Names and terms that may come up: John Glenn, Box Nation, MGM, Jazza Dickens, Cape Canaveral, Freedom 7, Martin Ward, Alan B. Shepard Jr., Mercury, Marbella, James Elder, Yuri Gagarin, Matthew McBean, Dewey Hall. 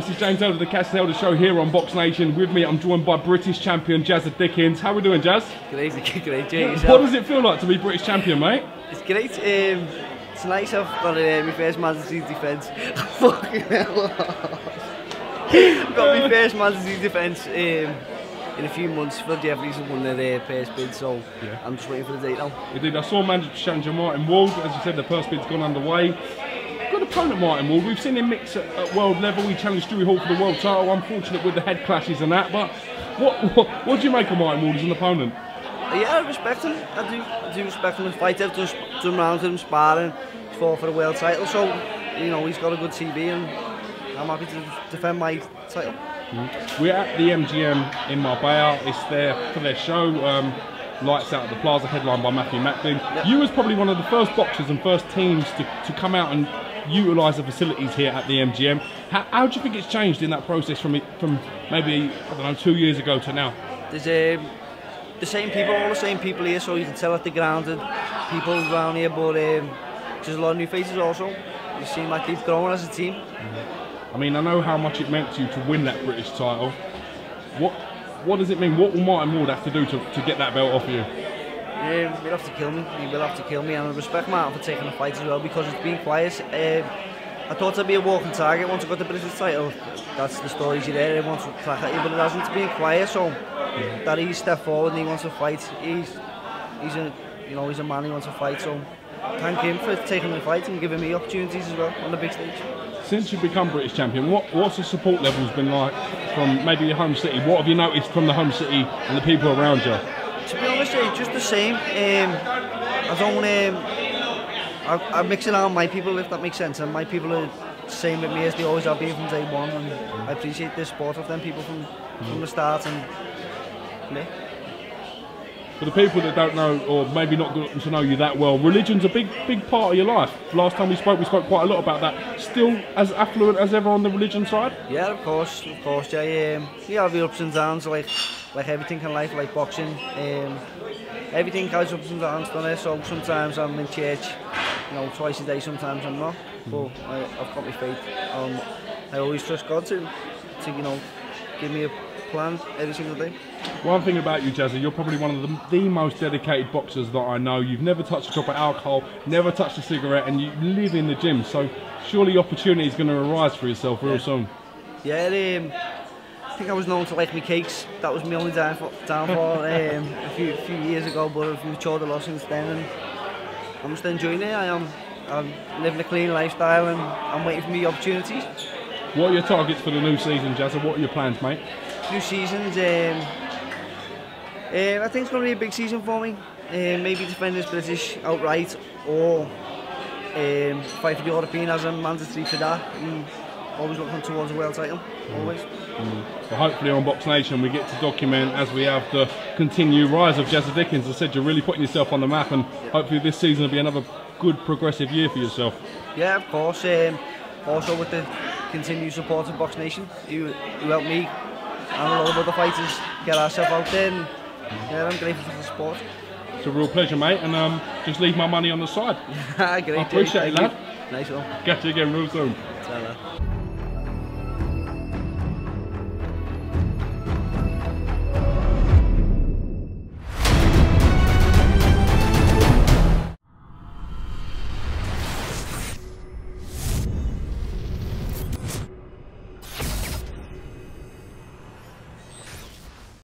This is James Elder, the Cats Elder Show here on Box Nation. With me, I'm joined by British champion Jazza Dickens. How are we doing, Jazz? Good evening. What does it feel like to be British champion, mate? It's great. Tonight I've got my first Man City defence. Fucking hell. I've got my first Man City defence in a few months. For the Jeffries have won their first bid, so yeah. I'm just waiting for the date now. Indeed, I saw manager Martin Ward. As you said, the first bid's gone underway. Good opponent, Martin Ward. We've seen him mix at world level. He challenged Dewey Hall for the world title. Unfortunate with the head clashes and that, but what do you make of Martin Ward as an opponent? Yeah, I respect him. I do respect him. His fight, I've done rounds with him, sparring. He's fought for the world title, so you know he's got a good TV, and I'm happy to defend my title. We're at the MGM in Marbella. It's there for their show. Lights Out at the Plaza, headlined by Matthew McBean. Yep. You was probably one of the first boxers and first teams to come out and utilise the facilities here at the MGM. How do you think it's changed in that process from maybe, I don't know, 2 years ago to now? There's the same people, all the same people here, so you can tell at the ground and people around here, but there's a lot of new faces also. You seem like they've grown as a team. I mean, I know how much it meant to you to win that British title. What does it mean? What will Martin Ward have to do to get that belt off you? He'll have to kill me. He will have to kill me, and I respect Martin for taking the fight as well, because it's been quiet. I thought I'd be a walking target once I got the British title. That's the stories you hear. Everyone wants to crack at you, but it hasn't been quiet. So that he stepped forward and he wants to fight. He's a man. He wants to fight. So thank him for taking the fight and giving me opportunities as well on the big stage. Since you've become British champion, what's the support level's been like from maybe your home city? What have you noticed from the home city and the people around you? To be honest, it's just the same. I mix it around my people, if that makes sense, and my people are the same with me as they always have been from day one, and I appreciate the support of them people from the start and me. For the people that don't know, or maybe not gotten to know you that well, religion's a big part of your life. Last time we spoke quite a lot about that. Still as affluent as ever on the religion side? Yeah, of course. Yeah, I've the ups and downs, like everything in life, like boxing. Everything has ups and downs on it, so sometimes I'm in church, you know, twice a day, sometimes I'm not. But I've got my faith. I always trust God to you know, give me a plan every single day. One thing about you, Jazza, you're probably one of the most dedicated boxers that I know. You've never touched a drop of alcohol, never touched a cigarette, and you live in the gym, so surely opportunity is going to arise for yourself real soon. Yeah, I think I was known to like my cakes. That was my only downfall a few years ago, but I've matured a lot since then, and I'm just enjoying it. I'm living a clean lifestyle, and I'm waiting for my opportunities. What are your targets for the new season, Jazza? What are your plans, mate? New seasons, I think it's going to be a big season for me. Maybe defend this British outright, or fight for the European as a mandatory for that. And always looking towards a world title, always. Well, hopefully on Box Nation we get to document, as we have, the continued rise of Jazza Dickens. As I said, you're really putting yourself on the map, and hopefully this season will be another good progressive year for yourself. Yeah, of course. Also with the continued support of Box Nation, who helped me and a lot of other fighters get ourselves out there, and yeah, I'm grateful for the support. It's a real pleasure, mate, and just leave my money on the side. Great, I appreciate it, lad. Nice one. Catch you again real soon.